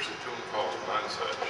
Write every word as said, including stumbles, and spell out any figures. Here's a tune called Nonesuch.